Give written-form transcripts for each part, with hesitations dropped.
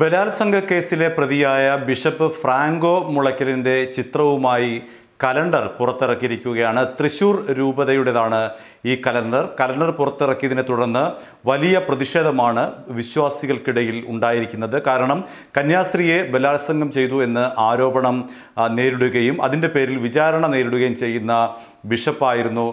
ബലാത്സംഗ കേസിലെ പ്രതിയായ ബിഷപ്പ് ഫ്രാങ്കോ മുളയ്ക്കലിൻ്റെ ചിത്രവുമായി കലണ്ടർ പുറത്തിറക്കിയിരിക്കുകയാണ്. തൃശ്ശൂർ രൂപതയുടേതാണ് ഈ കലണ്ടർ. കലണ്ടർ പുറത്തിറക്കിയതിനെ തുടർന്ന് വലിയ പ്രതിഷേധമാണ് വിശ്വാസികൾക്കിടയിൽ ഉണ്ടായിരിക്കുന്നത്. കാരണം കന്യാസ്ത്രീയെ ബലാത്സംഗം ചെയ്തു എന്ന് ആരോപണം നേരിടുകയും അതിൻ്റെ പേരിൽ വിചാരണ നേരിടുകയും ചെയ്യുന്ന ബിഷപ്പായിരുന്നു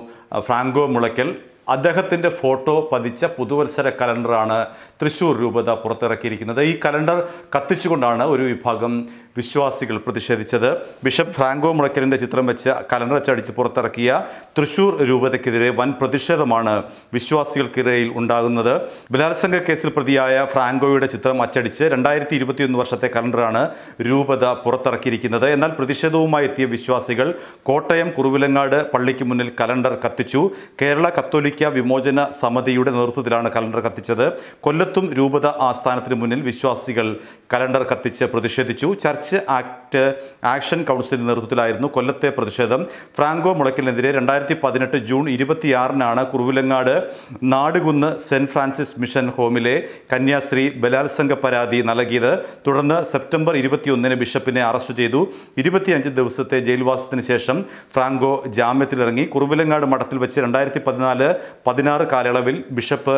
ഫ്രാങ്കോ മുളയ്ക്കൽ. അദ്ദേഹത്തിൻ്റെ ഫോട്ടോ പതിച്ച പുതുവത്സര കലണ്ടറാണ് തൃശ്ശൂർ രൂപത പുറത്തിറക്കിയിരിക്കുന്നത്. ഈ കലണ്ടർ കത്തിച്ചുകൊണ്ടാണ് ഒരു വിഭാഗം വിശ്വാസികൾ പ്രതിഷേധിച്ചത്. ബിഷപ്പ് ഫ്രാങ്കോ മുളയ്ക്കലിൻ്റെ ചിത്രം വെച്ച് കലണ്ടർ ചടിച്ച് പുറത്തിറക്കിയ തൃശ്ശൂർ രൂപതയ്ക്കെതിരെ വൻ പ്രതിഷേധമാണ് വിശ്വാസികൾക്കിടയിൽ ഉണ്ടാകുന്നത്. ബലാത്സംഗ കേസിൽ പ്രതിയായ ഫ്രാങ്കോയുടെ ചിത്രം അച്ചടിച്ച് 2021 വർഷത്തെ കലണ്ടറാണ് രൂപത പുറത്തിറക്കിയിരിക്കുന്നത്. എന്നാൽ പ്രതിഷേധവുമായി എത്തിയ വിശ്വാസികൾ കോട്ടയം കുറുവിലങ്ങാട് പള്ളിക്ക് മുന്നിൽ കലണ്ടർ കത്തിച്ചു. കേരള കത്തോലിക്ക വിമോചന സമിതിയുടെ നേതൃത്വത്തിലാണ് കലണ്ടർ കത്തിച്ചത്. കൊല്ലത്തും രൂപത ആസ്ഥാനത്തിന് മുന്നിൽ വിശ്വാസികൾ കലണ്ടർ കത്തിച്ച് പ്രതിഷേധിച്ചു. ചർച്ച് ആക്ട് ആക്ഷൻ കൗൺസിലിൻ്റെ നേതൃത്വത്തിലായിരുന്നു കൊല്ലത്തെ പ്രതിഷേധം. ഫ്രാങ്കോ മുളയ്ക്കലിനെതിരെ 2018 ജൂൺ 26-നാണ് Kuravilangad Nadukunnu cent Francis mission ഹോമിലെ കന്യാസ്ത്രീ ബലാത്സംഗ പരാതി നൽകിയത്. തുടർന്ന് സെപ്റ്റംബർ 21-ന് ബിഷപ്പിനെ അറസ്റ്റ് ചെയ്തു. 25 ദിവസത്തെ ജയിൽവാസത്തിന് ശേഷം ഫ്രാങ്കോ ജാമ്യത്തിലിറങ്ങി. കുറുവിലങ്ങാട് മഠത്തിൽ വെച്ച് 2016 കാലയളവിൽ ബിഷപ്പ്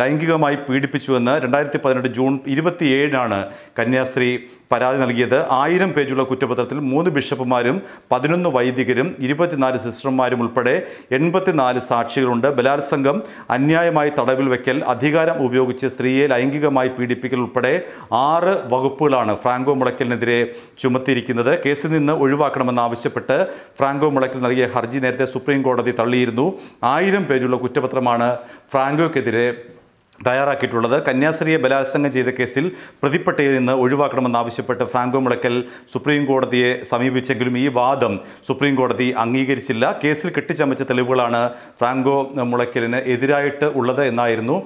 ലൈംഗികമായി പീഡിപ്പിച്ചുവെന്ന് 2018 ജൂൺ 27-നാണ് കന്യാസ്ത്രീ പരാതി നൽകിയത്. 1000 പേജുള്ള കുറ്റപത്രത്തിൽ 3 ബിഷപ്പുമാരും 11 വൈദികരും 24 സിസ്റ്റർമാരും ഉൾപ്പെടെ 84 സാക്ഷികളുണ്ട്. ബലാത്സംഗം, അന്യായമായി തടവിൽ വെക്കൽ, അധികാരം ഉപയോഗിച്ച് സ്ത്രീയെ ലൈംഗികമായി പീഡിപ്പിക്കൽ ഉൾപ്പെടെ 6 വകുപ്പുകളാണ് ഫ്രാങ്കോ മുളയ്ക്കലിനെതിരെ ചുമത്തിയിരിക്കുന്നത്. കേസിൽ നിന്ന് ഒഴിവാക്കണമെന്നാവശ്യപ്പെട്ട് ഫ്രാങ്കോ മുളയ്ക്കൽ നൽകിയ ഹർജി നേരത്തെ സുപ്രീം കോടതി തള്ളിയിരുന്നു. 1000 പേജുള്ള കുറ്റപത്രമാണ് ഫ്രാങ്കോയ്ക്കെതിരെ തയ്യാറാക്കിയിട്ടുള്ളത്. കന്യാസ്ത്രീയെ ബലാത്സംഗം ചെയ്ത കേസിൽ പ്രതിപട്ടികയിൽ നിന്ന് ഒഴിവാക്കണമെന്നാവശ്യപ്പെട്ട് ഫ്രാങ്കോ മുളയ്ക്കൽ സുപ്രീം കോടതിയെ സമീപിച്ചെങ്കിലും ഈ വാദം സുപ്രീം കോടതി അംഗീകരിച്ചില്ല. കേസിൽ കെട്ടിച്ചമച്ച തെളിവുകളാണ് ഫ്രാങ്കോ മുളയ്ക്കലിന് എതിരായിട്ട് ഉള്ളത് എന്നായിരുന്നു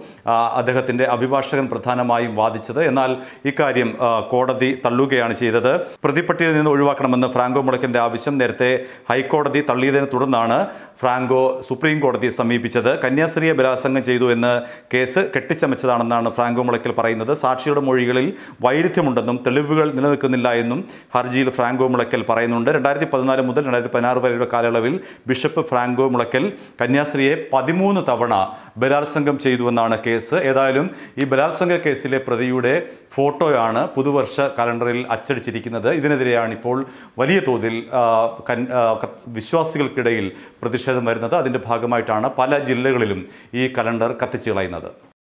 അദ്ദേഹത്തിൻ്റെ അഭിഭാഷകൻ പ്രധാനമായും വാദിച്ചത്. എന്നാൽ ഇക്കാര്യം കോടതി തള്ളുകയാണ് ചെയ്തത്. പ്രതിപട്ടികയിൽ നിന്ന് ഒഴിവാക്കണമെന്ന് ഫ്രാങ്കോ മുളയ്ക്കലിൻ്റെ ആവശ്യം നേരത്തെ ഹൈക്കോടതി തള്ളിയതിനെ തുടർന്നാണ് ഫ്രാങ്കോ സുപ്രീം കോടതിയെ സമീപിച്ചത്. കന്യാസ്ത്രീയെ ബലാത്സംഗം ചെയ്തു എന്ന് കേസ് കെട്ടിച്ചമച്ചതാണെന്നാണ് ഫ്രാങ്കോ മുളയ്ക്കൽ പറയുന്നത്. സാക്ഷിയുടെ മൊഴികളിൽ വൈരുദ്ധ്യമുണ്ടെന്നും തെളിവുകൾ നിലനിൽക്കുന്നില്ല എന്നും ഹർജിയിൽ ഫ്രാങ്കോ മുളയ്ക്കൽ പറയുന്നുണ്ട്. 2014 മുതൽ 2016 വരെയുള്ള കാലയളവിൽ ബിഷപ്പ് ഫ്രാങ്കോ മുളയ്ക്കൽ കന്യാസ്ത്രീയെ 13 തവണ ബലാത്സംഗം ചെയ്തുവെന്നാണ് കേസ്. ഏതായാലും ഈ ബലാത്സംഗ കേസിലെ പ്രതിയുടെ ഫോട്ടോയാണ് പുതുവർഷ കലണ്ടറിൽ അച്ചടിച്ചിരിക്കുന്നത്. ഇതിനെതിരെയാണ് ഇപ്പോൾ വലിയ തോതിൽ വിശ്വാസികൾക്കിടയിൽ പ്രതിഷേധം വരുന്നത്. അതിൻ്റെ ഭാഗമായിട്ടാണ് പല ജില്ലകളിലും ഈ കലണ്ടർ കത്തിച്ചു കളയുന്നത്.